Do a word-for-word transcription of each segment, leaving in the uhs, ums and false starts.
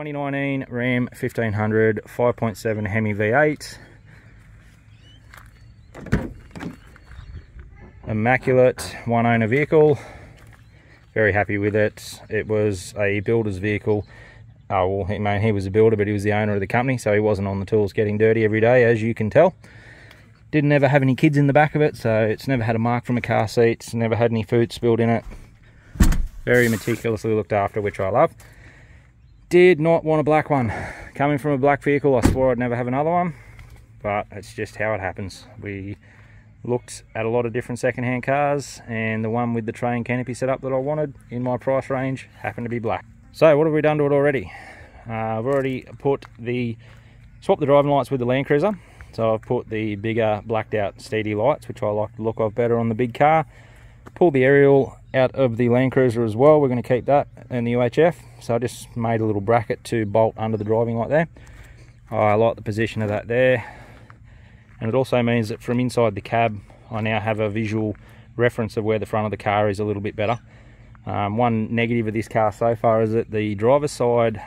twenty nineteen Ram fifteen hundred five point seven Hemi V eight. Immaculate one owner vehicle. Very happy with it. It was a builder's vehicle. Oh, well, he, man, he was a builder, but he was the owner of the company, so he wasn't on the tools getting dirty every day, as you can tell. Didn't ever have any kids in the back of it, so it's never had a mark from a car seat. It's never had any food spilled in it. Very meticulously looked after, which I love. Did not want a black one. Coming from a black vehicle, I swore I'd never have another one, but it's just how it happens. We looked at a lot of different second-hand cars, and the one with the tray and canopy setup that I wanted in my price range happened to be black. So what have we done to it already? Uh, I've already put the swapped the driving lights with the Land Cruiser. So I've put the bigger blacked out steady lights, which I like the look of better on the big car. Pulled the aerial out of the Land Cruiser as well. We're going to keep that in the U H F. So I just made a little bracket to bolt under the driving light there. I like the position of that there. And it also means that from inside the cab, I now have a visual reference of where the front of the car is a little bit better. Um, one negative of this car so far is that the driver's side,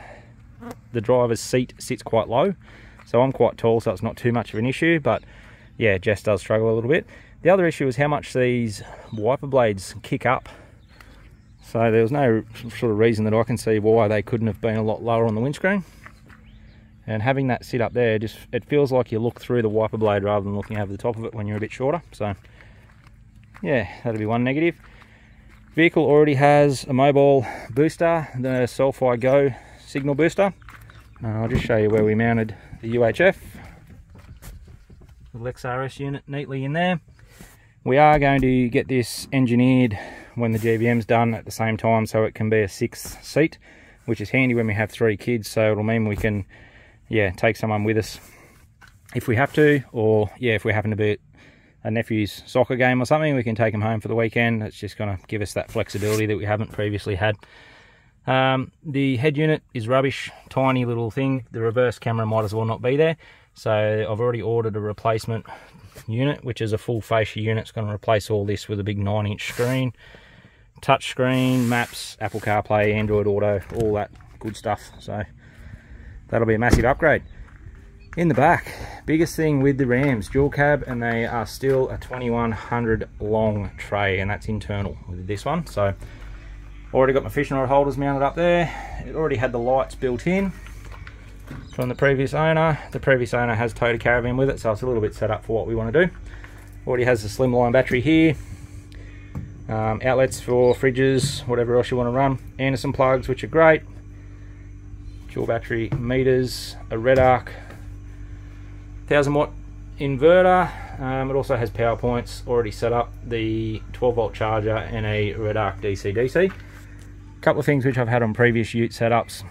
the driver's seat sits quite low. So I'm quite tall, so it's not too much of an issue, but yeah, Jess does struggle a little bit. The other issue is how much these wiper blades kick up. So there was no sort of reason that I can see why they couldn't have been a lot lower on the windscreen. And having that sit up there, just it feels like you look through the wiper blade rather than looking over the top of it when you're a bit shorter. So yeah, that'll be one negative. Vehicle already has a mobile booster, the Cel-Fi GO signal booster. Uh, I'll just show you where we mounted the U H F. Little X R S unit neatly in there. We are going to get this engineered when the G V M's done at the same time, so it can be a sixth seat, which is handy when we have three kids, so it'll mean we can, yeah, take someone with us if we have to, or yeah, if we happen to be at a nephew's soccer game or something, we can take them home for the weekend. It's just going to give us that flexibility that we haven't previously had. Um, the head unit is rubbish, tiny little thing. The reverse camera might as well not be there. So I've already ordered a replacement unit, which is a full fascia unit. It's going to replace all this with a big nine inch screen, touch screen, maps, Apple CarPlay, Android Auto, all that good stuff. So that'll be a massive upgrade. In the back, biggest thing with the Rams, dual cab, and they are still a twenty-one hundred long tray, and that's internal with this one. So already got my fishing rod holders mounted up there. It already had the lights built in from the previous owner. The previous owner has towed a caravan with it, so it's a little bit set up for what we want to do. Already has the slimline battery here. Um, outlets for fridges, whatever else you want to run. Anderson plugs, which are great. Dual battery meters, a Red Arc one thousand watt inverter. Um, it also has power points already set up, the twelve volt charger and a Red Arc D C D C. A couple of things which I've had on previous Ute setups.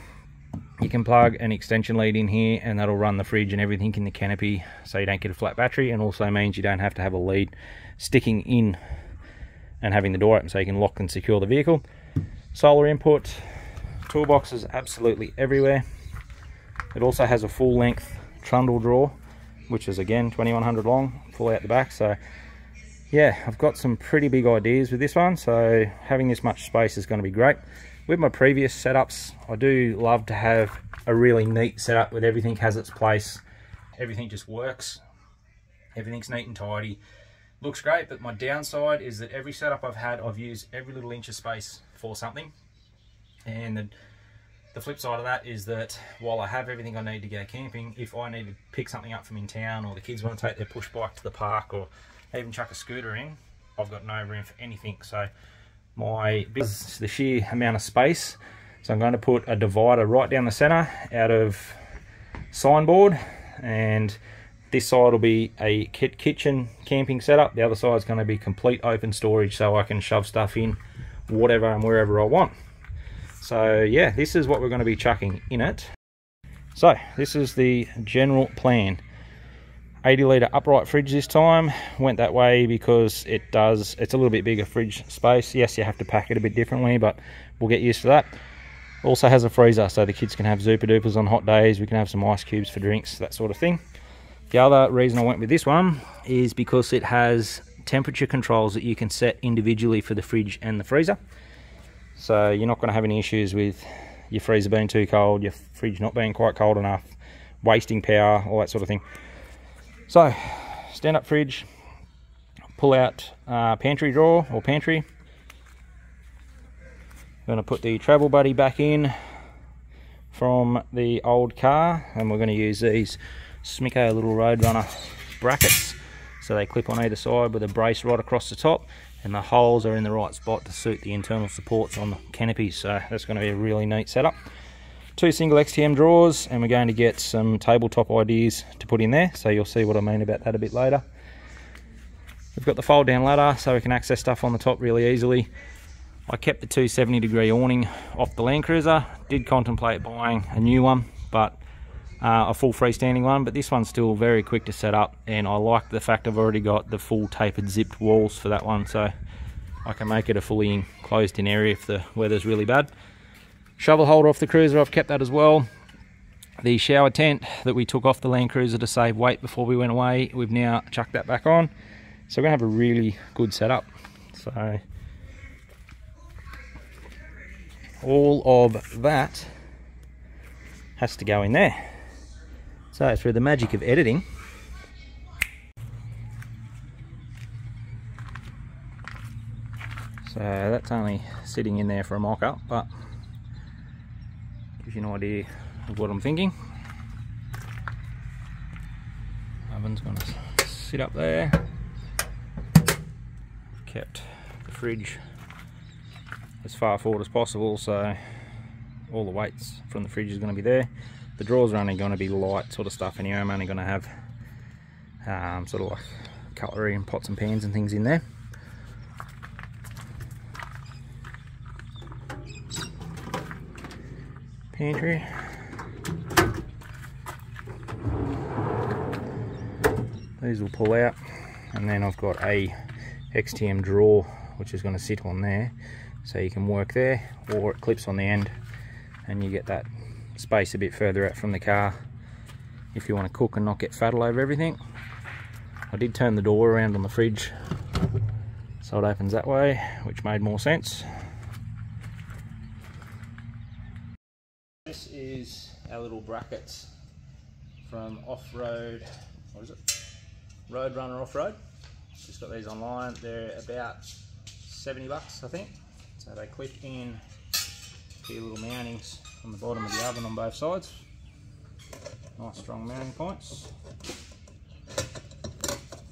You can plug an extension lead in here and that'll run the fridge and everything in the canopy, so you don't get a flat battery, and also means you don't have to have a lead sticking in and having the door open, so you can lock and secure the vehicle. Solar input. Toolboxes absolutely everywhere. It also has a full length trundle drawer, which is again twenty-one hundred long, full out the back. So yeah, I've got some pretty big ideas with this one, so having this much space is going to be great. With my previous setups, I do love to have a really neat setup with everything has its place, everything just works, everything's neat and tidy, looks great. But my downside is that every setup I've had, I've used every little inch of space for something. And the, the flip side of that is that while I have everything I need to go camping, if I need to pick something up from in town, or the kids want to take their push bike to the park, or even chuck a scooter in, I've got no room for anything. So my business is the sheer amount of space. So I'm going to put a divider right down the center out of signboard, and this side will be a kitchen camping setup. The other side is going to be complete open storage, so I can shove stuff in whatever and wherever I want. So yeah, this is what we're going to be chucking in it. So this is the general plan. eighty litre upright fridge this time. Went that way because it does, it's a little bit bigger fridge space. Yes, you have to pack it a bit differently, but we'll get used to that. Also has a freezer, so the kids can have Zupa Dupas on hot days. We can have some ice cubes for drinks, that sort of thing. The other reason I went with this one is because it has temperature controls that you can set individually for the fridge and the freezer. So you're not going to have any issues with your freezer being too cold, your fridge not being quite cold enough, wasting power, all that sort of thing. So stand up fridge, pull out uh, pantry drawer or pantry. I'm going to put the travel buddy back in from the old car, and we're going to use these Smicko little Roadrunner brackets. So they clip on either side with a brace right across the top, and the holes are in the right spot to suit the internal supports on the canopy. So that's going to be a really neat setup. Two single X T M drawers, and we're going to get some tabletop ideas to put in there, so you'll see what I mean about that a bit later. We've got the fold down ladder so we can access stuff on the top really easily. I kept the two seventy degree awning off the Land Cruiser. Did contemplate buying a new one, but uh, a full freestanding one, but this one's still very quick to set up, and I like the fact I've already got the full tapered zipped walls for that one, so I can make it a fully enclosed in area if the weather's really bad. Shovel holder off the Cruiser, I've kept that as well. The shower tent that we took off the Land Cruiser to save weight before we went away, we've now chucked that back on. So we're gonna have a really good setup. So all of that has to go in there. So through the magic of editing, so that's only sitting in there for a mock-up, but gives you an idea of what I'm thinking. Oven's going to sit up there. Kept the fridge as far forward as possible, so all the weights from the fridge is going to be there. The drawers are only going to be light sort of stuff anyway. I'm only going to have um, sort of like cutlery and pots and pans and things in there. Pantry. These will pull out, and then I've got a X T M drawer which is going to sit on there, so you can work there, or it clips on the end and you get that space a bit further out from the car if you want to cook and not get faddle over everything. I did turn the door around on the fridge so it opens that way, which made more sense. This is our little brackets from off-road, what is it? Roadrunner Off-Road. Just got these online. They're about seventy bucks, I think. So they clip in to your little mountings on the bottom of the oven on both sides. Nice strong mounting points.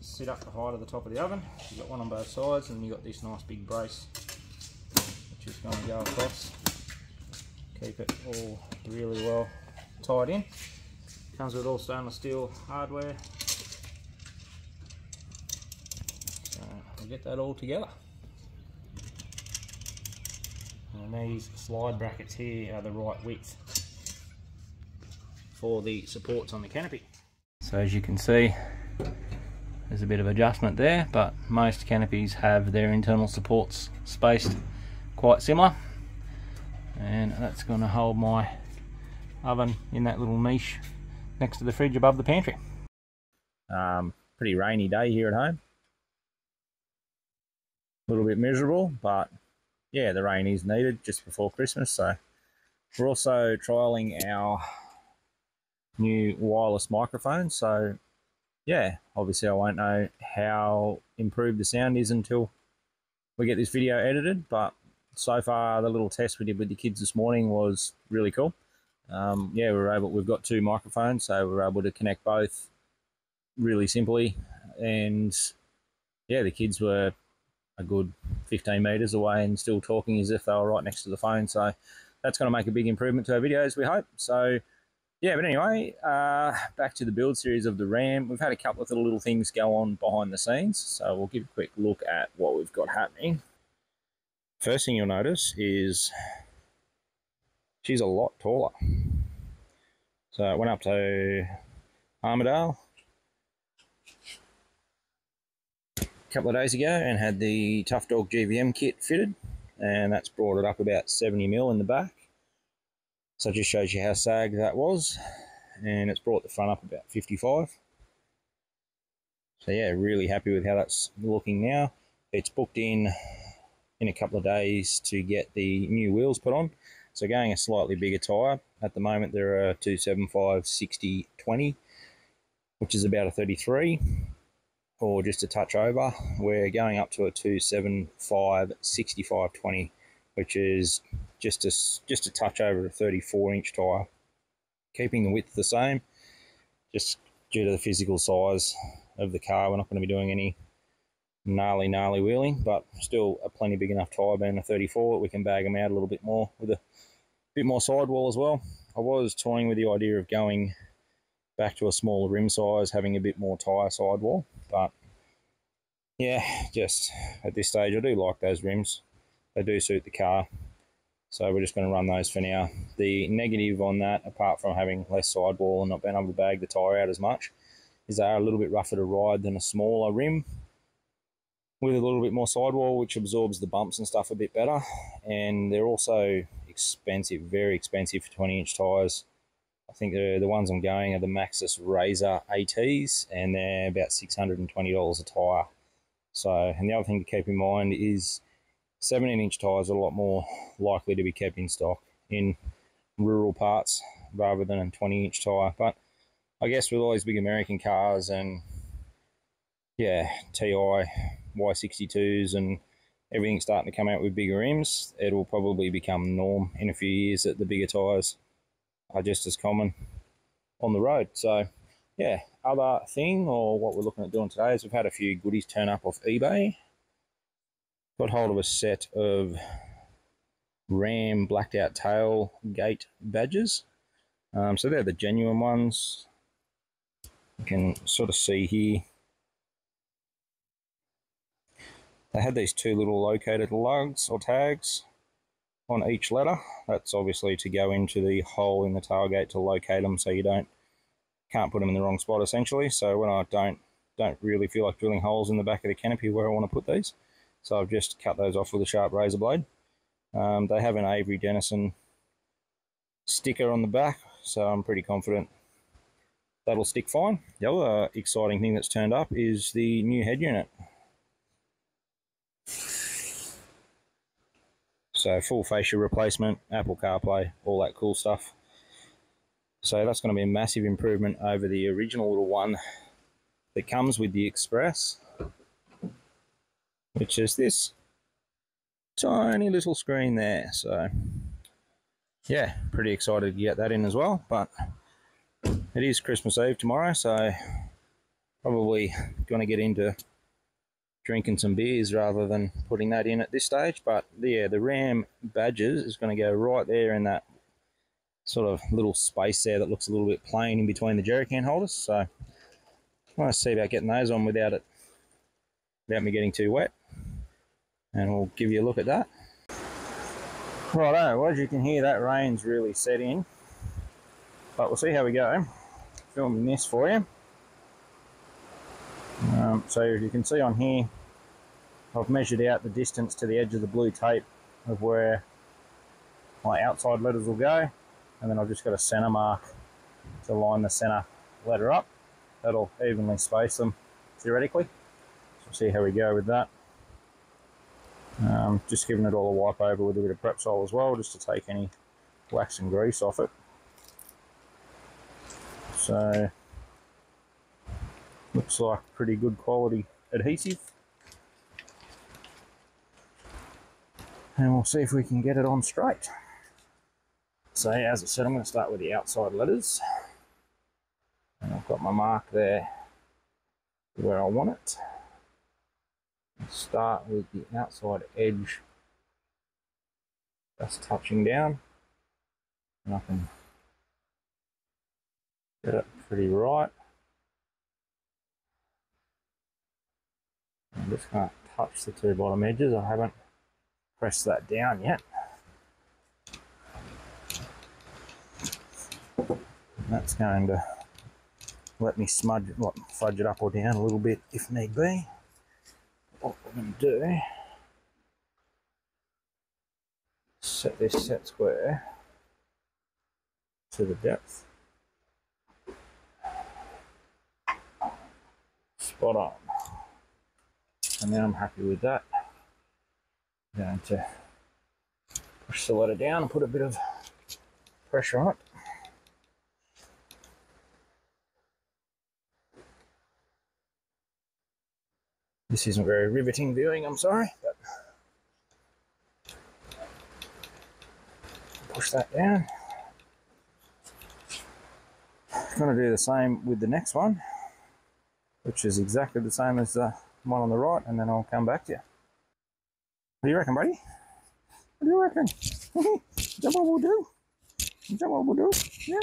Sit up the height of the top of the oven. You've got one on both sides, and you've got this nice big brace which is going to go across. Keep it all really well tied in. Comes with all stainless steel hardware. Get that all together. And these slide brackets here are the right width for the supports on the canopy. So as you can see, there's a bit of adjustment there, but most canopies have their internal supports spaced quite similar, and that's going to hold my oven in that little niche next to the fridge above the pantry. Um, pretty rainy day here at home. Little bit miserable, but yeah, the rain is needed just before Christmas. So we're also trialing our new wireless microphone, so yeah, obviously I won't know how improved the sound is until we get this video edited, but so far the little test we did with the kids this morning was really cool. Um, yeah, we're able, we've got two microphones, so we're able to connect both really simply, and yeah, the kids were a good fifteen meters away and still talking as if they were right next to the phone, so that's going to make a big improvement to our videos, we hope. So yeah, but anyway, uh back to the build series of the Ram. We've had a couple of little, little things go on behind the scenes, so we'll give a quick look at what we've got happening. First thing you'll notice is she's a lot taller. So I went up to Armidale couple of days ago and had the Tough Dog G V M kit fitted, and that's brought it up about seventy mil in the back, so it just shows you how sag that was, and it's brought the front up about fifty-five. So yeah, really happy with how that's looking now. It's booked in in a couple of days to get the new wheels put on, So going a slightly bigger tyre. At the moment there are two seventy-five, sixty, twenty, which is about a thirty-three or just a touch over. We're going up to a two seventy-five, sixty-five, twenty, which is just a, just a touch over a thirty-four inch tyre. Keeping the width the same, just due to the physical size of the car, we're not going to be doing any gnarly, gnarly wheeling, but still a plenty big enough tyre being a thirty-four. We can bag them out a little bit more with a bit more sidewall as well. I was toying with the idea of going back to a smaller rim size, having a bit more tyre sidewall, but yeah, just at this stage, I do like those rims. They do suit the car. So we're just going to run those for now. The negative on that, apart from having less sidewall and not being able to bag the tyre out as much, is they are a little bit rougher to ride than a smaller rim with a little bit more sidewall, which absorbs the bumps and stuff a bit better. And they're also expensive, very expensive for twenty inch tyres. I think the, the ones I'm going are the Maxxis Razor A Ts, and they're about six hundred and twenty dollars a tyre. So, and the other thing to keep in mind is seventeen inch tyres are a lot more likely to be kept in stock in rural parts rather than a twenty inch tyre. But I guess with all these big American cars and, yeah, T I, Y sixty-twos and everything starting to come out with bigger rims, it will probably become norm in a few years that the bigger tyres are just as common on the road. So, yeah, other thing, or what we're looking at doing today, is we've had a few goodies turn up off eBay. Got hold of a set of Ram blacked out tail gate badges. Um, so they're the genuine ones. You can sort of see here. They had these two little located lugs or tags on each letter. That's obviously to go into the hole in the tailgate to locate them, so you don't can't put them in the wrong spot essentially. So when I don't don't really feel like drilling holes in the back of the canopy where I want to put these, so I've just cut those off with a sharp razor blade. Um, they have an Avery Dennison sticker on the back, so I'm pretty confident that'll stick fine. The other exciting thing that's turned up is the new head unit. So full fascia replacement, Apple CarPlay, all that cool stuff. So that's going to be a massive improvement over the original little one that comes with the Express, which is this tiny little screen there. So yeah, pretty excited to get that in as well. But it is Christmas Eve tomorrow, so probably going to get into drinking some beers rather than putting that in at this stage. But yeah, the Ram badges is going to go right there in that sort of little space there that looks a little bit plain in between the jerry can holders. So I want to see about getting those on without it, without me getting too wet. And we'll give you a look at that. Righto, well, as you can hear, that rain's really set in, but we'll see how we go. Filming this for you. Um, so as you can see on here, I've measured out the distance to the edge of the blue tape of where my outside letters will go, and then I've just got a centre mark to line the centre letter up. That'll evenly space them, theoretically. So we'll see how we go with that. Um, just giving it all a wipe over with a bit of prep sole as well, just to take any wax and grease off it. So looks like pretty good quality adhesive, and we'll see if we can get it on straight. So as I said, I'm going to start with the outside letters, and I've got my mark there where I want it. Start with the outside edge just touching down, and I can get it pretty right. I'm just going to touch the two bottom edges. I haven't pressed that down yet. And that's going to let me smudge, well, fudge it up or down a little bit if need be. What we're going to do, set this set square to the depth. Spot on. And then I'm happy with that. I'm going to push the water down and put a bit of pressure on it. This isn't very riveting viewing, I'm sorry, but push that down. I'm going to do the same with the next one, which is exactly the same as the one on the right, and then I'll come back to you. What do you reckon, buddy? What do you reckon? Is that what we'll do? Is that what we'll do? Yeah.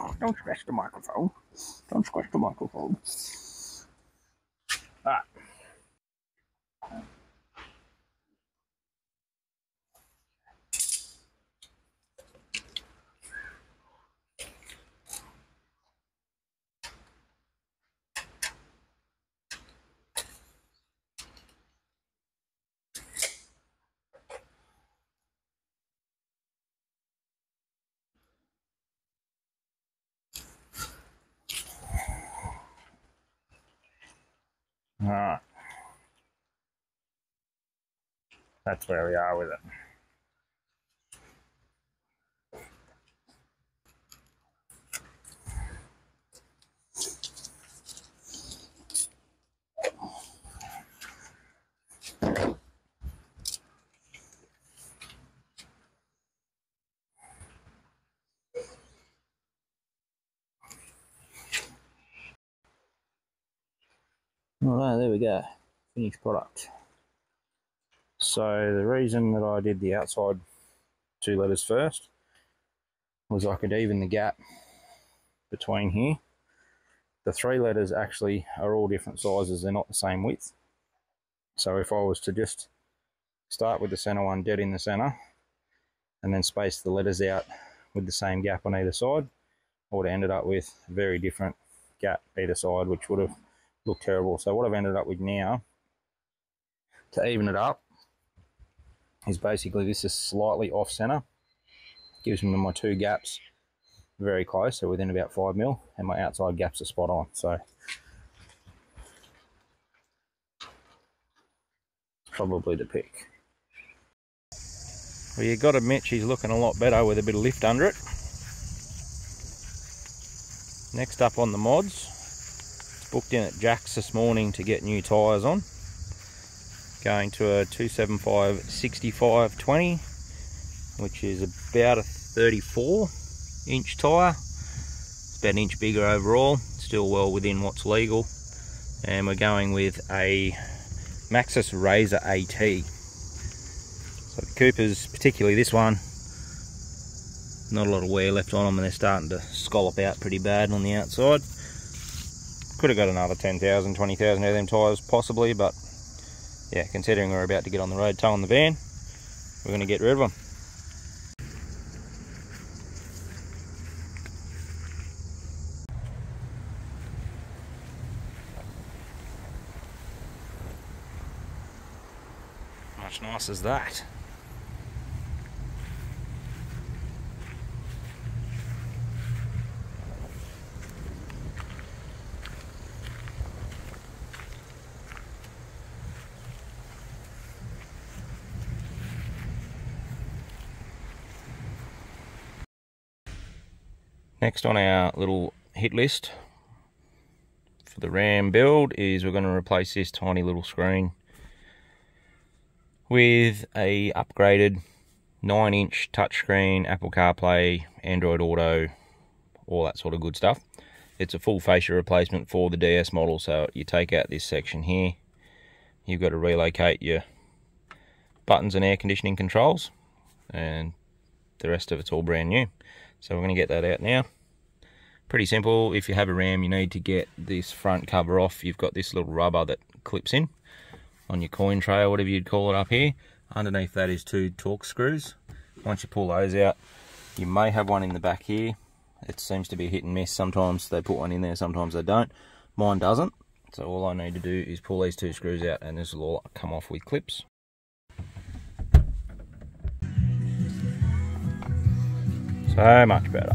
Oh, don't scratch the microphone. Don't scratch the microphone. All right. All right, that's where we are with it. Alright, there we go, finished product. So the reason that I did the outside two letters first was I could even the gap between here. The three letters actually are all different sizes, they're not the same width. So if I was to just start with the center one dead in the center and then space the letters out with the same gap on either side, I would have ended up with a very different gap either side, which would have look terrible. So what I've ended up with now, to even it up, is basically this is slightly off center, gives me my two gaps very close, so within about five mil, and my outside gaps are spot on. So it's probably the pick. Well, you gotta admit she's looking a lot better with a bit of lift under it. Next up on the mods, booked in at Jack's this morning to get new tyres on. Going to a two seventy-five sixty-five twenty, which is about a thirty-four inch tyre. It's about an inch bigger overall, still well within what's legal. And we're going with a Maxxis Razor A T. So the Coopers, particularly this one, not a lot of wear left on them, and they're starting to scallop out pretty bad on the outside. Could have got another ten thousand, twenty thousand out of them tyres possibly, but yeah, considering we're about to get on the road towing the van, we're going to get rid of them. Much nicer is that. Next on our little hit list for the Ram build is we're going to replace this tiny little screen with a upgraded nine inch touchscreen, Apple CarPlay, Android Auto, all that sort of good stuff. It's a full fascia replacement for the D S model, so you take out this section here, you've got to relocate your buttons and air conditioning controls, and the rest of it's all brand new. So we're going to get that out now. Pretty simple. If you have a Ram, you need to get this front cover off. You've got this little rubber that clips in on your coin tray or whatever you'd call it up here. Underneath that is two torque screws. Once you pull those out, you may have one in the back here. It seems to be a hit and miss. Sometimes they put one in there, sometimes they don't. Mine doesn't. So all I need to do is pull these two screws out, and this will all come off with clips. So much better.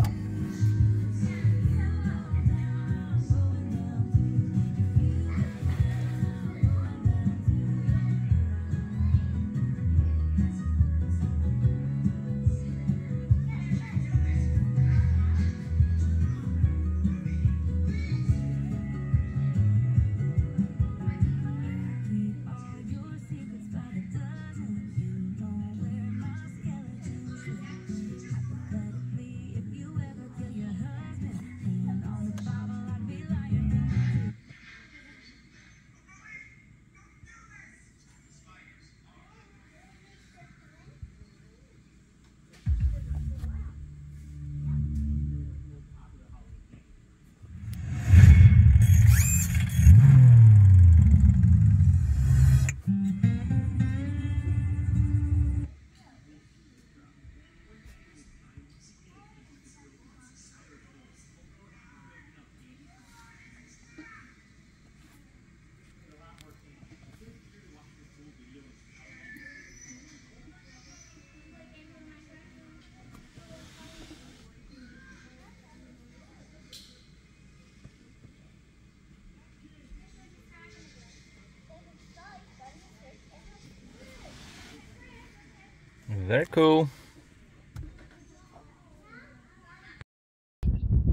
They're cool.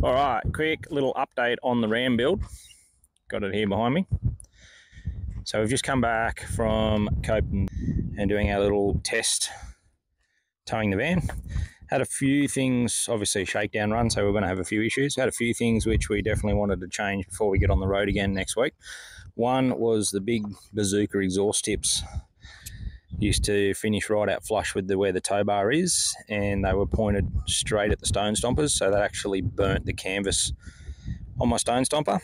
Alright, quick little update on the Ram build. Got it here behind me. So we've just come back from Copen and doing our little test towing the van. Had a few things, obviously shakedown run, so we're going to have a few issues. Had a few things which we definitely wanted to change before we get on the road again next week. One was the big bazooka exhaust tips. Used to finish right out flush with the where the tow bar is, and they were pointed straight at the stone stompers, so that actually burnt the canvas on my stone stomper.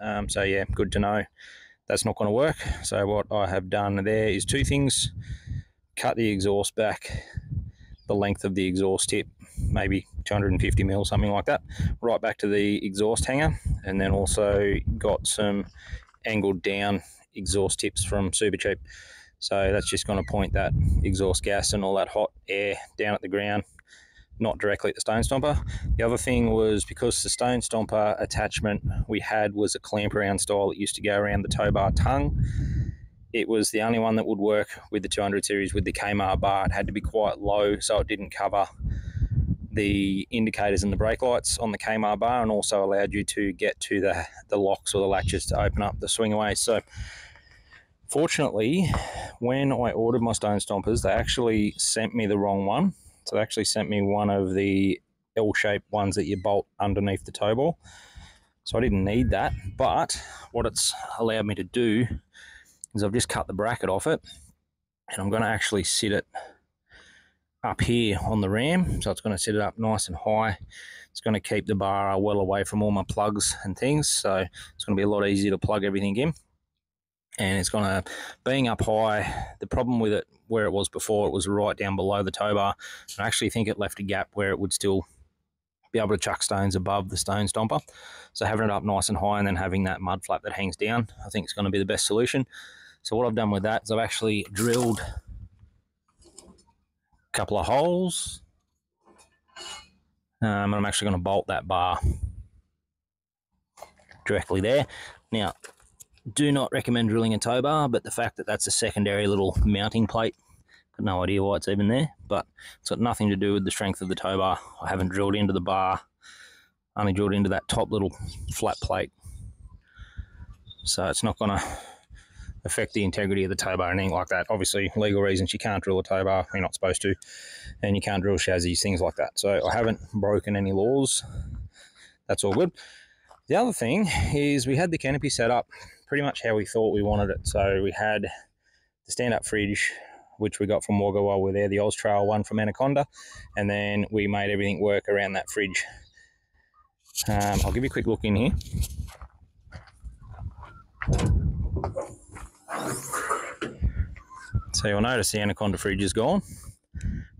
Um, so yeah, good to know that's not going to work. So what I have done there is two things. Cut the exhaust back the length of the exhaust tip, maybe two hundred fifty mil, something like that, right back to the exhaust hanger, and then also got some angled down exhaust tips from Super Cheap. So that's just going to point that exhaust gas and all that hot air down at the ground, not directly at the stone stomper. The other thing was, because the stone stomper attachment we had was a clamp around style that used to go around the tow bar tongue, it was the only one that would work with the two hundred series with the Kmart bar. It had to be quite low so it didn't cover the indicators and the brake lights on the Kmart bar, and also allowed you to get to the, the locks or the latches to open up the swing away. So fortunately, when I ordered my stone stompers, they actually sent me the wrong one. So they actually sent me one of the L-shaped ones that you bolt underneath the tow ball. So I didn't need that. But what it's allowed me to do is I've just cut the bracket off it, and I'm going to actually sit it up here on the Ram. So it's going to sit it up nice and high. It's going to keep the bar well away from all my plugs and things. So it's going to be a lot easier to plug everything in. And it's going to, being up high, the problem with it, where it was before, it was right down below the tow bar. And I actually think it left a gap where it would still be able to chuck stones above the stone stomper. So having it up nice and high and then having that mud flap that hangs down, I think it's going to be the best solution. So what I've done with that is I've actually drilled a couple of holes. Um, and I'm actually going to bolt that bar directly there. Now, do not recommend drilling a tow bar, but the fact that that's a secondary little mounting plate, got no idea why it's even there, but it's got nothing to do with the strength of the tow bar. I haven't drilled into the bar, only drilled into that top little flat plate. So it's not going to affect the integrity of the tow bar or anything like that. Obviously, legal reasons, you can't drill a tow bar, you're not supposed to, and you can't drill chassis, things like that. So I haven't broken any laws. That's all good. The other thing is we had the canopy set up pretty much how we thought we wanted it. So we had the stand-up fridge, which we got from Wagga while we were there, the Oz Trail one from Anaconda, and then we made everything work around that fridge. Um, I'll give you a quick look in here. So you'll notice the Anaconda fridge is gone.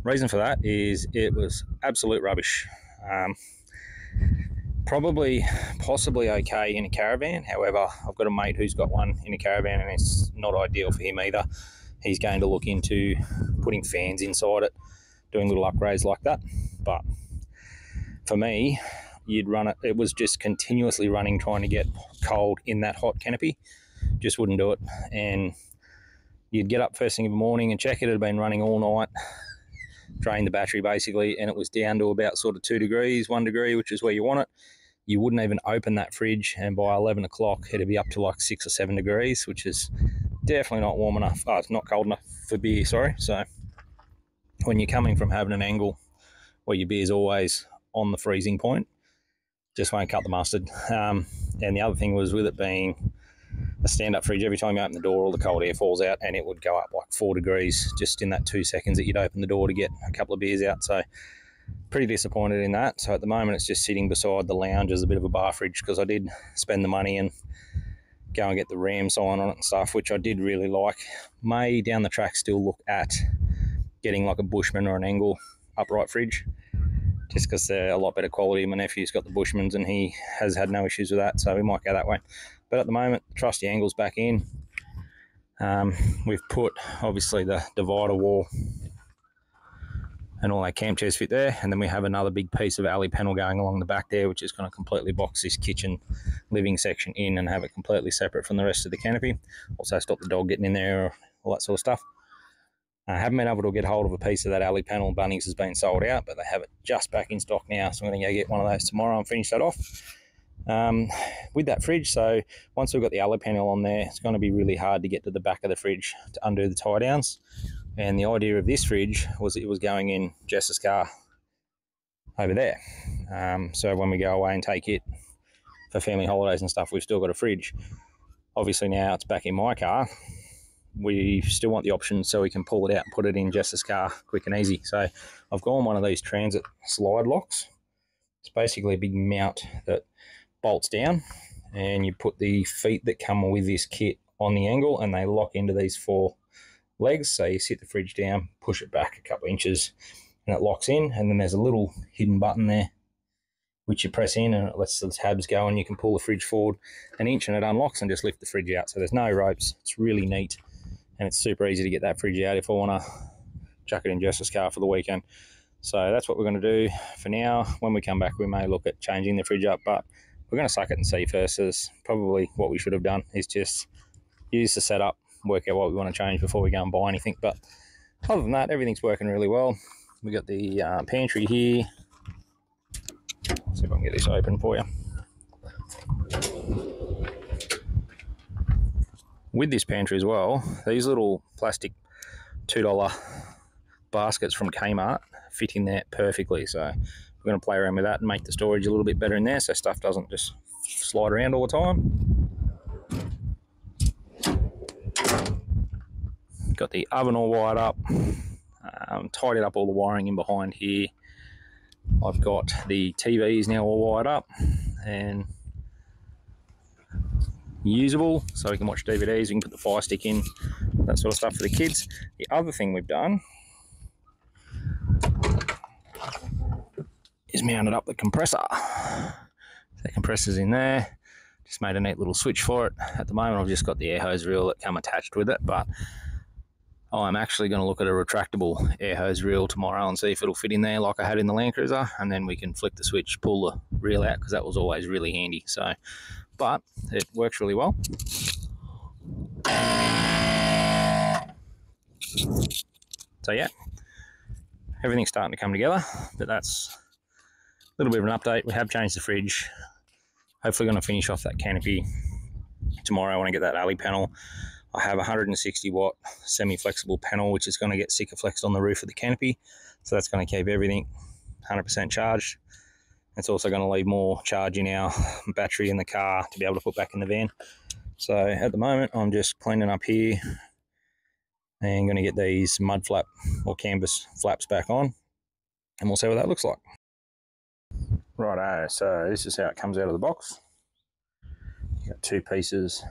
Reason for that is it was absolute rubbish. Um, Probably, possibly okay in a caravan. However, I've got a mate who's got one in a caravan and it's not ideal for him either. He's going to look into putting fans inside it, doing little upgrades like that. But for me, you'd run it, it was just continuously running, trying to get cold in that hot canopy. Just wouldn't do it. And you'd get up first thing in the morning and check it, it had been running all night. Drained the battery basically, and it was down to about sort of two degrees, one degree, which is where you want it. You wouldn't even open that fridge, and by eleven o'clock it'd be up to like six or seven degrees, which is definitely not warm enough. Oh, it's not cold enough for beer, sorry. So when you're coming from having an angle where your beer's always on the freezing point, just won't cut the mustard. Um, and the other thing was, with it being a stand-up fridge, every time you open the door all the cold air falls out, and it would go up like four degrees just in that two seconds that you'd open the door to get a couple of beers out. So pretty disappointed in that. So at the moment it's just sitting beside the lounge as a bit of a bar fridge, because I did spend the money and go and get the Ram sign on it and stuff, which I did really like. May down the track still look at getting like a Bushman or an Engel upright fridge, just because they're a lot better quality. My nephew's got the Bushmans and he has had no issues with that, so we might go that way. But at the moment, trusty Engel's back in. Um, we've put, obviously, the divider wall and all our camp chairs fit there. And then we have another big piece of alley panel going along the back there, which is going to completely box this kitchen living section in and have it completely separate from the rest of the canopy. Also stop the dog getting in there, all that sort of stuff. I haven't been able to get hold of a piece of that alley panel, and Bunnings has been sold out, but they have it just back in stock now, so I'm going to go get one of those tomorrow and finish that off um, with that fridge. So once we've got the alley panel on there, it's going to be really hard to get to the back of the fridge to undo the tie downs. And the idea of this fridge was it was going in Jess's car over there, um, so when we go away and take it for family holidays and stuff, we've still got a fridge. Obviously now it's back in my car. We still want the option so we can pull it out and put it in Jess's car quick and easy. So I've gone one of these transit slide locks. It's basically a big mount that bolts down, and you put the feet that come with this kit on the angle, and they lock into these four legs. So you sit the fridge down, push it back a couple of inches, and it locks in. And then there's a little hidden button there which you press in, and it lets the tabs go, and you can pull the fridge forward an inch and it unlocks, and just lift the fridge out. So there's no ropes. It's really neat, and it's super easy to get that fridge out if I want to chuck it in Jess's car for the weekend. So that's what we're going to do for now. When we come back, we may look at changing the fridge up, but we're going to suck it and see first. Is probably what we should have done, is just use the setup, work out what we want to change before we go and buy anything. But other than that, everything's working really well. We got the uh, pantry here. Let's see if I can get this open for you. With this pantry as well, these little plastic two dollar baskets from Kmart fit in there perfectly. So we're going to play around with that and make the storage a little bit better in there, so stuff doesn't just slide around all the time. Got the oven all wired up, um, tidied up all the wiring in behind here. I've got the T Vs now all wired up and usable, so we can watch D V Ds, we can put the fire stick in, that sort of stuff for the kids. The other thing we've done is mounted up the compressor. The compressor's in there. Just made a neat little switch for it. At the moment I've just got the air hose reel that come attached with it, but I'm actually going to look at a retractable air hose reel tomorrow and see if it'll fit in there like I had in the Land Cruiser, and then we can flick the switch, pull the reel out, because that was always really handy. So, but it works really well. So yeah, everything's starting to come together, but that's a little bit of an update. We have changed the fridge. Hopefully going to finish off that canopy tomorrow. I want to get that alley panel. I have a one hundred sixty watt semi-flexible panel, which is going to get Sikaflex on the roof of the canopy. So that's going to keep everything one hundred percent charged. It's also going to leave more charge in our battery in the car to be able to put back in the van. So at the moment, I'm just cleaning up here and going to get these mud flap or canvas flaps back on, and we'll see what that looks like. Righto, so this is how it comes out of the box. You've got two pieces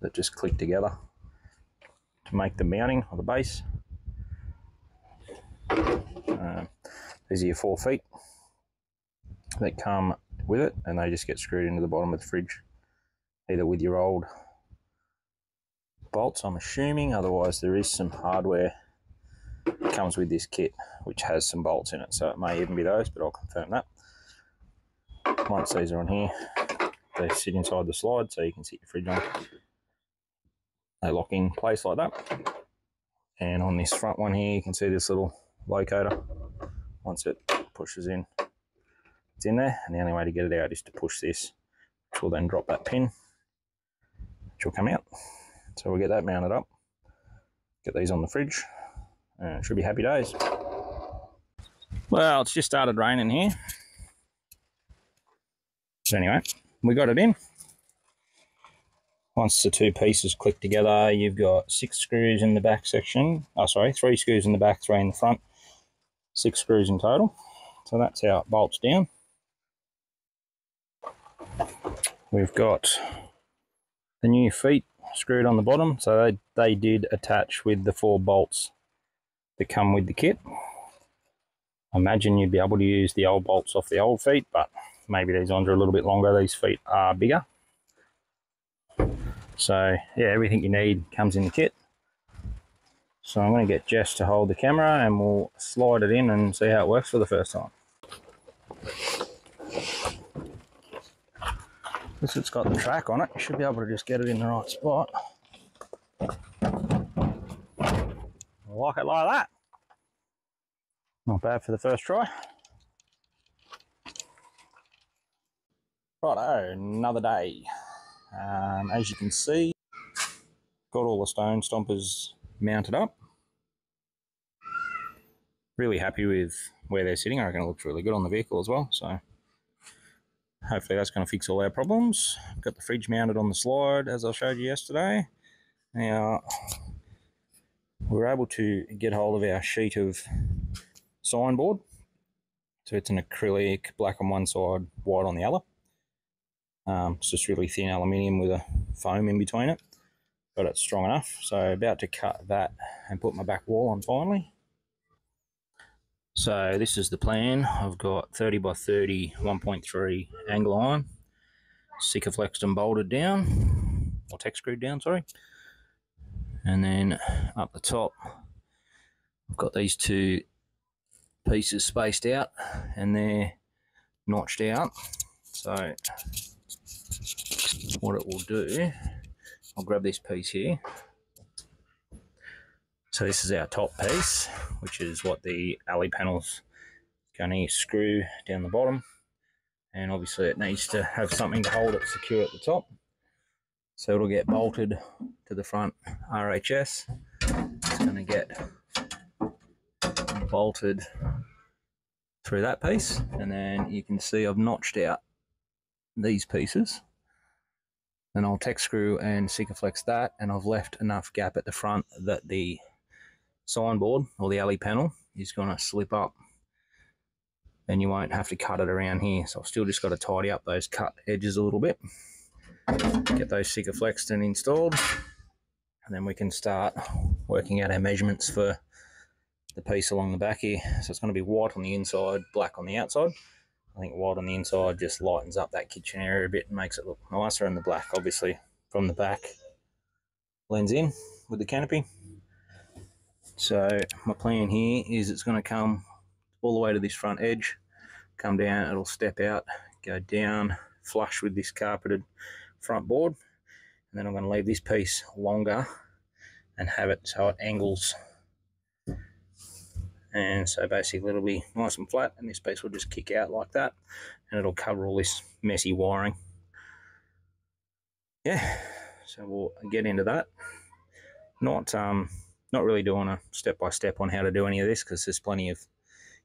that just click together to make the mounting of the base. Um, these are your four feet that come with it, and they just get screwed into the bottom of the fridge, either with your old bolts, I'm assuming. Otherwise there is some hardware that comes with this kit which has some bolts in it, so it may even be those, but I'll confirm that. Once these are on here, they sit inside the slide, so you can sit your fridge on. They lock in place like that. And on this front one here, you can see this little locator. Once it pushes in, it's in there. And the only way to get it out is to push this, which will then drop that pin, which will come out. So we'll get that mounted up, get these on the fridge, and it should be happy days. Well, it's just started raining here. But anyway, we got it in. Once the two pieces click together, you've got six screws in the back section. Oh, sorry, three screws in the back, three in the front, six screws in total. So that's how it bolts down. We've got the new feet screwed on the bottom. So they, they did attach with the four bolts that come with the kit. I imagine you'd be able to use the old bolts off the old feet, but maybe these ones are a little bit longer. These feet are bigger. So yeah, everything you need comes in the kit. So I'm going to get Jess to hold the camera and we'll slide it in and see how it works for the first time. Since it's got the track on it, you should be able to just get it in the right spot. I like it like that. Not bad for the first try. Righto, another day. Um, as you can see, got all the stone stompers mounted up. Really happy with where they're sitting. I reckon it looks really good on the vehicle as well. So hopefully that's going to fix all our problems. I've got the fridge mounted on the slide as I showed you yesterday. Now, we were able to get hold of our sheet of signboard. So it's an acrylic, black on one side, white on the other. Um, it's just really thin aluminium with a foam in between it, but it's strong enough. So about to cut that and put my back wall on finally. So this is the plan. I've got thirty by thirty one point three angle iron, Sikaflexed and bolted down, or tech screwed down, sorry. And then up the top, I've got these two pieces spaced out and they're notched out. So what it will do, I'll grab this piece here. So this is our top piece, which is what the alley panel's going to screw down the bottom. And obviously it needs to have something to hold it secure at the top. So it'll get bolted to the front R H S. It's going to get bolted through that piece. And then you can see I've notched out these pieces. And I'll tech screw and Sikaflex that, and I've left enough gap at the front that the signboard or the alley panel is going to slip up and you won't have to cut it around here. So I've still just got to tidy up those cut edges a little bit, get those Sikaflexed and installed, and then we can start working out our measurements for the piece along the back here. So it's going to be white on the inside, black on the outside. I think white on the inside just lightens up that kitchen area a bit and makes it look nicer, and the black obviously from the back blends in with the canopy. So my plan here is it's going to come all the way to this front edge, come down, it'll step out, go down flush with this carpeted front board, and then I'm going to leave this piece longer and have it so it angles. And so basically it'll be nice and flat, and this piece will just kick out like that, and it'll cover all this messy wiring. Yeah, so we'll get into that. Not um, not really doing a step-by-step on how to do any of this, because there's plenty of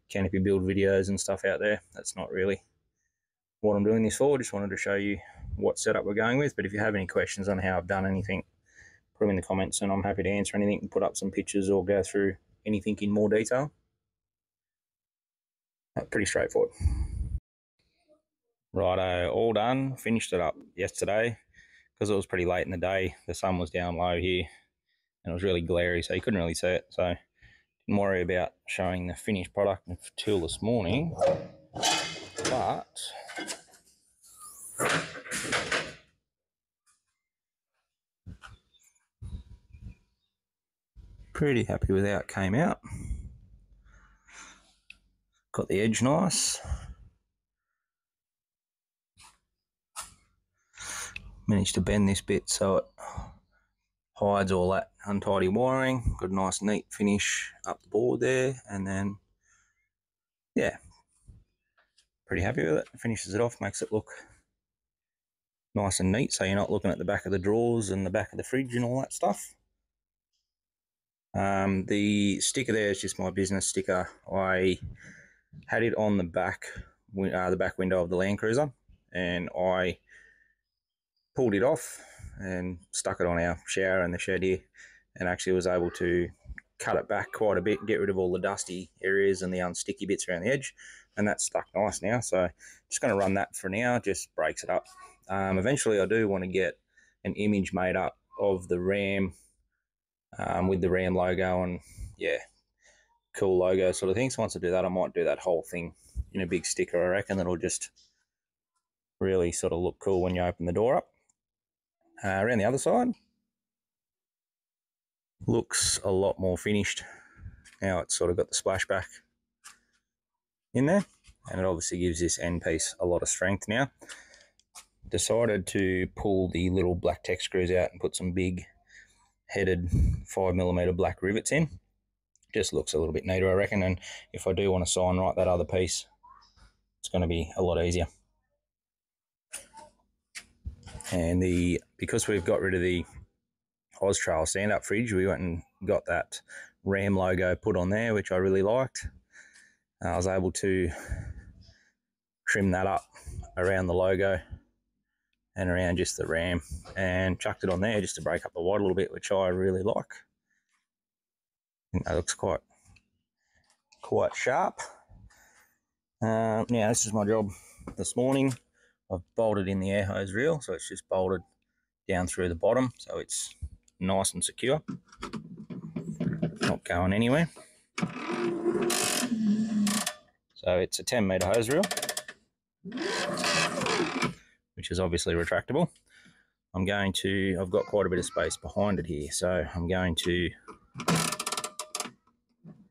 canopy build videos and stuff out there. That's not really what I'm doing this for. Just wanted to show you what setup we're going with. But if you have any questions on how I've done anything, put them in the comments, and I'm happy to answer anything and put up some pictures or go through anything in more detail. Pretty straightforward. Righto, all done. Finished it up yesterday because it was pretty late in the day. The sun was down low here and it was really glary, so you couldn't really see it. So didn't worry about showing the finished product until this morning. But pretty happy with how it came out. Got the edge nice. Managed to bend this bit so it hides all that untidy wiring. Got a nice neat finish up the board there, and then yeah, pretty happy with it. Finishes it off, makes it look nice and neat, so you're not looking at the back of the drawers and the back of the fridge and all that stuff. Um, the sticker there is just my business sticker. I had it on the back uh, the back window of the Land Cruiser, and I pulled it off and stuck it on our shower in the shed here, and actually was able to cut it back quite a bit, get rid of all the dusty areas and the unsticky bits around the edge, and that's stuck nice now. So just going to run that for now, just breaks it up. Um, eventually I do want to get an image made up of the Ram Um, with the Ram logo and yeah, cool logo sort of thing. So once I do that, I might do that whole thing in a big sticker, I reckon. That'll just really sort of look cool when you open the door up. Uh, around the other side, looks a lot more finished now. It's sort of got the splashback in there, and it obviously gives this end piece a lot of strength now. Decided to pull the little black tech screws out and put some big headed five millimeter black rivets in. just looks a little bit neater, I reckon. And if I do want to sign right that other piece, it's going to be a lot easier. And the because we've got rid of the Oz Trail stand-up fridge, we went and got that Ram logo put on there, which I really liked. I was able to trim that up around the logo and around just the Ram, and chucked it on there just to break up the white a little bit, which I really like. And that looks quite quite sharp. Um, now this is my job this morning. I've bolted in the air hose reel, so it's just bolted down through the bottom, so it's nice and secure, not going anywhere. So it's a ten meter hose reel, which is obviously retractable. I'm going to, I've got quite a bit of space behind it here, so I'm going to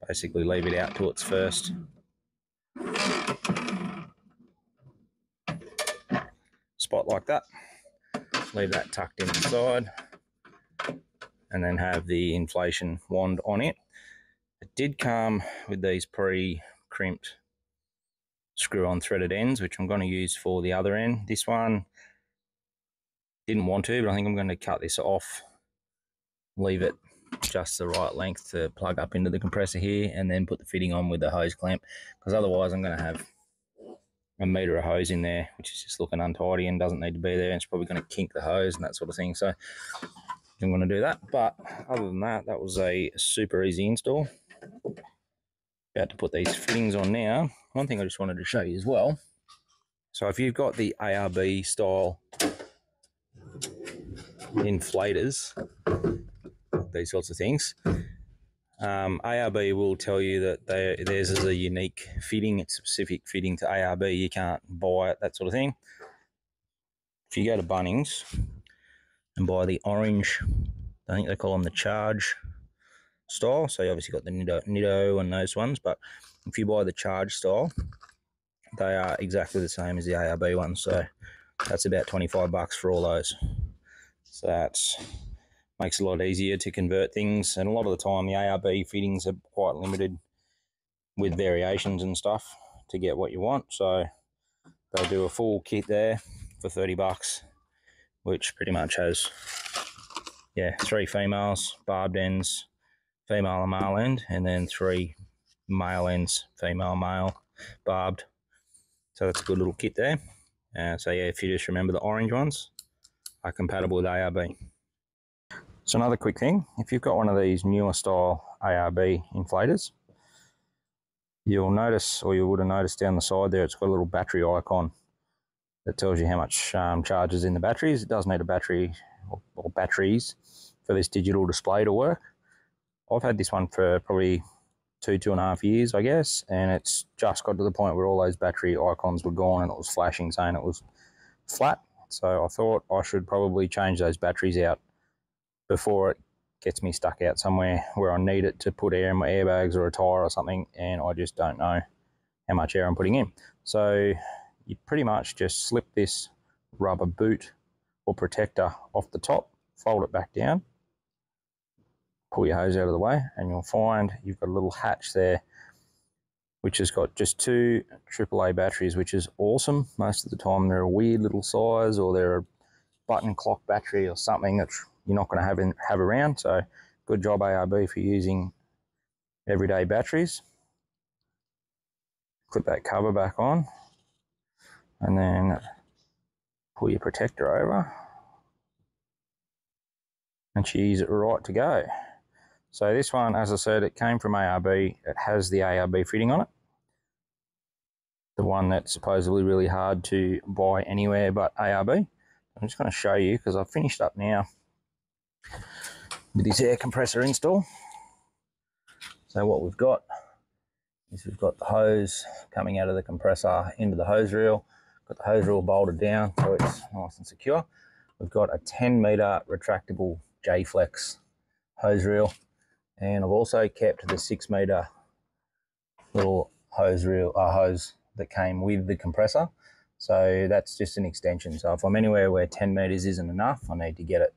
basically leave it out till it's first. Spot like that, leave that tucked inside, and then have the inflation wand on it. It did come with these pre-crimped screw-on threaded ends, which I'm going to use for the other end. This one didn't want to, but I think I'm going to cut this off, leave it just the right length to plug up into the compressor here, and then put the fitting on with the hose clamp, because otherwise I'm going to have a meter of hose in there, which is just looking untidy and doesn't need to be there. It's probably going to kink the hose and that sort of thing, so I'm going to do that. But other than that, that was a super easy install. About to put these fittings on now. One thing I just wanted to show you as well, so if you've got the A R B style inflators, these sorts of things, Um, A R B will tell you that they, theirs is a unique fitting. It's specific fitting to A R B. You can't buy it, that sort of thing. If you go to Bunnings and buy the orange, I think they call them the Charge style. So you obviously got the Nitto, Nitto and those ones, but if you buy the Charge style, they are exactly the same as the A R B one. So that's about twenty-five bucks for all those. So that's... makes it a lot easier to convert things, and a lot of the time the A R B fittings are quite limited with variations and stuff to get what you want, so they'll do a full kit there for thirty bucks, which pretty much has, yeah, three females, barbed ends, female and male end, and then three male ends, female, male, barbed. So that's a good little kit there. Uh, so yeah, if you just remember, the orange ones are compatible with A R B. So another quick thing, if you've got one of these newer style A R B inflators, you'll notice, or you would have noticed down the side there, it's got a little battery icon that tells you how much um, charge is in the batteries. It does need a battery or, or batteries for this digital display to work. I've had this one for probably two, two and a half years, I guess, and it's just got to the point where all those battery icons were gone and it was flashing saying it was flat. So I thought I should probably change those batteries out before it gets me stuck out somewhere where I need it to put air in my airbags or a tire or something, and I just don't know how much air I'm putting in. So you pretty much just slip this rubber boot or protector off the top, fold it back down, pull your hose out of the way, and you'll find you've got a little hatch there which has got just two triple A batteries, which is awesome. Most of the time they're a weird little size, or they're a button clock battery or something that's you're not going to have in, have around. So good job A R B for using everyday batteries. Put that cover back on, and then pull your protector over, and she's right to go. So this one, as I said, it came from A R B. It has the A R B fitting on it, the one that's supposedly really hard to buy anywhere but A R B. I'm just going to show you, because I've finished up now with this air compressor install. So what we've got is we've got the hose coming out of the compressor into the hose reel, got the hose reel bolted down so it's nice and secure. We've got a ten meter retractable J-Flex hose reel, and I've also kept the six meter little hose reel uh, hose that came with the compressor. So that's just an extension, so if I'm anywhere where ten meters isn't enough, I need to get it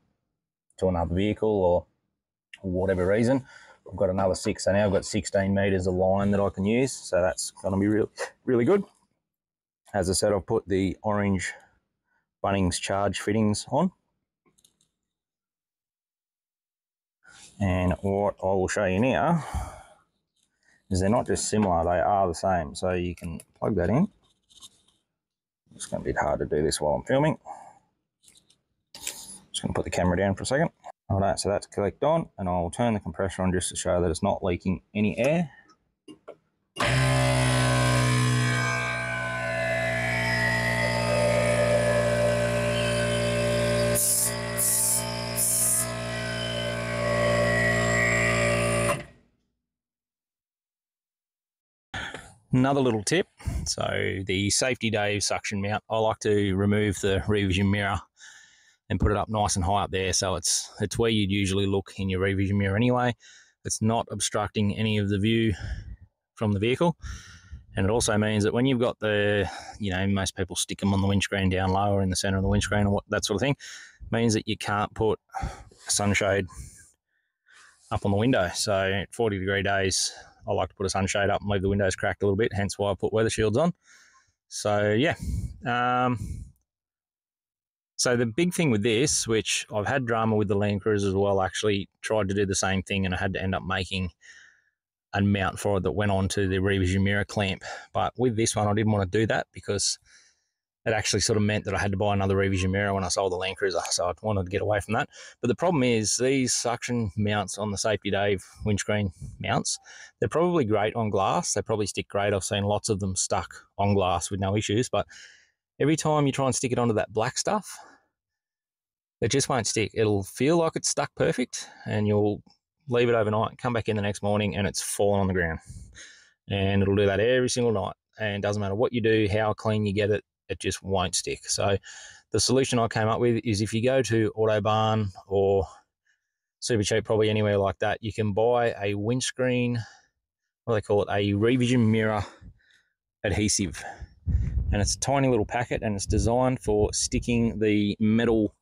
to another vehicle or whatever reason, I've got another six, so now I've got sixteen meters of line that I can use, so that's going to be really, really good. As I said, I've put the orange Bunnings charge fittings on, and what I will show you now is they're not just similar, they are the same. So you can plug that in. It's going to be hard to do this while I'm filming. Just going to put the camera down for a second. All right, so that's clicked on, and I'll turn the compressor on just to show that it's not leaking any air. Another little tip, so the Safety Dave suction mount, I like to remove the rear vision mirror and put it up nice and high up there, so it's it's where you'd usually look in your rear vision mirror anyway. It's not obstructing any of the view from the vehicle, and it also means that when you've got the, you know, most people stick them on the windscreen down low or in the center of the windscreen or what, that sort of thing, means that you can't put a sunshade up on the window. So at forty degree days, I like to put a sunshade up and leave the windows cracked a little bit, hence why I put weather shields on. So yeah, um, so the big thing with this, which I've had drama with the Land Cruiser as well, actually tried to do the same thing, and I had to end up making a mount for it that went onto the rear vision mirror clamp. But with this one, I didn't want to do that because it actually sort of meant that I had to buy another rear vision mirror when I sold the Land Cruiser, so I wanted to get away from that. But the problem is these suction mounts on the Safety Dave windscreen mounts, they're probably great on glass. They probably stick great. I've seen lots of them stuck on glass with no issues, but every time you try and stick it onto that black stuff, it just won't stick. It'll feel like it's stuck perfect, and you'll leave it overnight, come back in the next morning, and it's fallen on the ground. And it'll do that every single night, and it doesn't matter what you do, how clean you get it, it just won't stick. So the solution I came up with is if you go to Autobarn or Super Cheap, probably anywhere like that, you can buy a windscreen, what do they call it, a rear vision mirror adhesive. And it's a tiny little packet, and it's designed for sticking the metal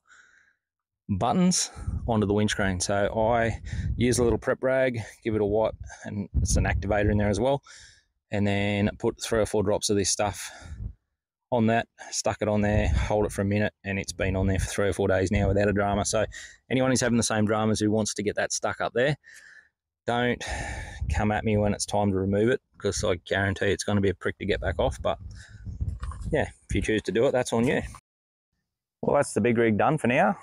buttons onto the windscreen. So I use a little prep rag, give it a wipe, and it's an activator in there as well, and then put three or four drops of this stuff on that, stuck it on there, hold it for a minute, and it's been on there for three or four days now without a drama. So anyone who's having the same dramas who wants to get that stuck up there, don't come at me when it's time to remove it, because I guarantee it's going to be a prick to get back off. But yeah, if you choose to do it, that's on you. Well, that's the big rig done for now.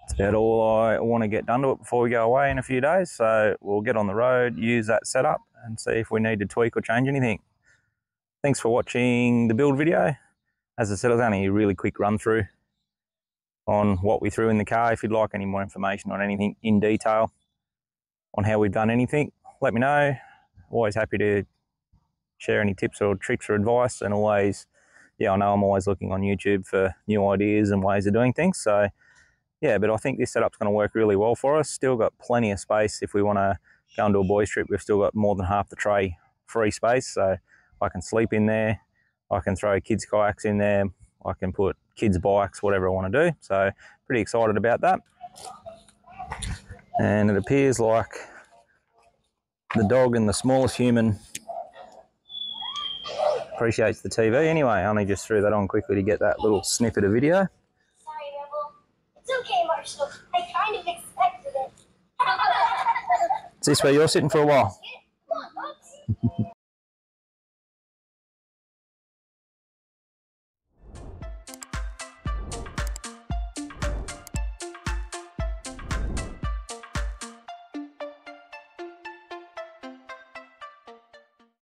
That's about all I want to get done to it before we go away in a few days. So we'll get on the road, use that setup, and see if we need to tweak or change anything. Thanks for watching the build video. As I said, it was only a really quick run through on what we threw in the car. If you'd like any more information on anything in detail on how we've done anything, let me know. Always happy to share any tips or tricks or advice, and always, yeah, I know I'm always looking on YouTube for new ideas and ways of doing things. So yeah, but I think this setup's going to work really well for us. Still got plenty of space. If we want to go and do a boys trip, we've still got more than half the tray free space. So I can sleep in there, I can throw kids' kayaks in there, I can put kids' bikes, whatever I want to do. So pretty excited about that. And it appears like the dog and the smallest human appreciates the T V. Anyway, I only just threw that on quickly to get that little snippet of video. Sorry, Rebel. It's okay, Marshall. I kind of expected it. Is this where you're sitting for a while?